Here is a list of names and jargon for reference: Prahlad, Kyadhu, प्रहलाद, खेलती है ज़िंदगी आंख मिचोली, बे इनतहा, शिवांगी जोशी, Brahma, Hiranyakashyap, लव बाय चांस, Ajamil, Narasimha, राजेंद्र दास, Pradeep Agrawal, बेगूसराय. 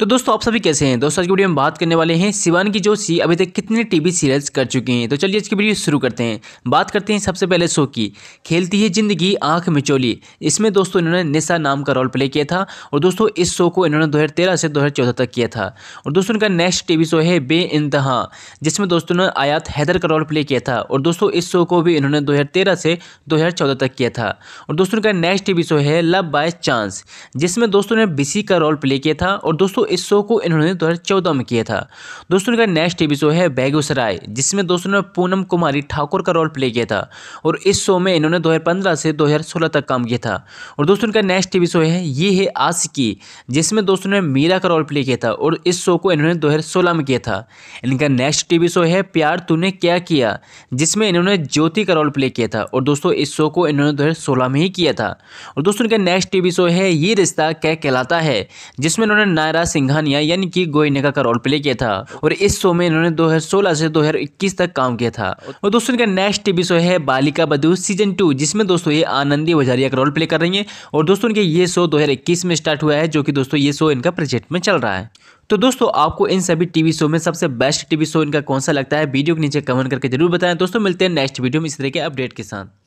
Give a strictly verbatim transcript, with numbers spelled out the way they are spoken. तो दोस्तों आप सभी कैसे हैं। दोस्तों आज की वीडियो में बात करने वाले हैं शिवांगी जोशी अभी तक कितने टीवी सीरियल्स कर चुके हैं। तो चलिए आज की वीडियो शुरू करते हैं। बात करते हैं सबसे पहले शो की खेलती है ज़िंदगी आंख मिचोली। इसमें दोस्तों इन्होंने निशा नाम का रोल प्ले किया था और दोस्तों इस शो को इन्होंने दो हज़ार तेरह से दो हज़ार चौदह तक किया था। और दोस्तों इनका नेक्स्ट टीवी शो है बे इनतहा, जिसमें दोस्तों ने आयात हैदर का रोल प्ले किया था और दोस्तों इस शो को भी इन्होंने दो हज़ार तेरह से दो हज़ार चौदह तक किया था। और दोस्तों इनका नेक्स्ट टीवी शो है लव बाय चांस, जिसमें दोस्तों ने बीसी का रोल प्ले किया था और दोस्तों इस शो को इन्होंने दो हज़ार चौदह में किया था। दोस्तों इनका नेक्स्ट टीवी शो है बेगूसराय, जिसमें दोस्तों ने पूनम कुमारी ठाकुर का रोल प्ले किया था और इस शो में इन्होंने दो हज़ार पंद्रह से दो हज़ार सोलह तक काम किया था। और दोस्तों इनका नेक्स्ट टीवी शो है ये है आशिकी, जिसमें दोस्तों ने मीरा का रोल प्ले किया था और इस शो को इन्होंने दो हज़ार सोलह में किया था। इनका नेक्स्ट टीवी शो है प्यार तूने क्या किया, जिसमें इन्होंने ज्योति का रोल प्ले किया था और दोस्तों इस शो को इन्होंने दो हज़ार सोलह में ही किया था। और दोस्तों इनका नेक्स्ट टीवी शो है ये रिश्ता क्या कहलाता है, जिसमें इन्होंने नायरा सिंघानिया यानी कि गोइनका का रोल प्ले किया था और इस शो में इन्होंने दो हज़ार सोलह से दो हज़ार इक्कीस तक काम किया था। और दोस्तों इनका नेक्स्ट टीवी शो है बालिका बधू सीजन टू, जिसमें दोस्तों ये आनंदी वजारिया का रोल प्ले कर रही हैं और दोस्तों इनके ये शो दो हज़ार इक्कीस में स्टार्ट हुआ है, जो कि दोस्तों ये शो इनका प्रोजेक्ट में चल रहा है। तो दोस्तों आपको इन सभी टीवी शो में सबसे बेस्ट टीवी शो इनका कौन सा लगता है, वीडियो के नीचे कमेंट करके जरूर बताएं। दोस्तों मिलते हैं नेक्स्ट वीडियो में इस तरह के अपडेट के साथ।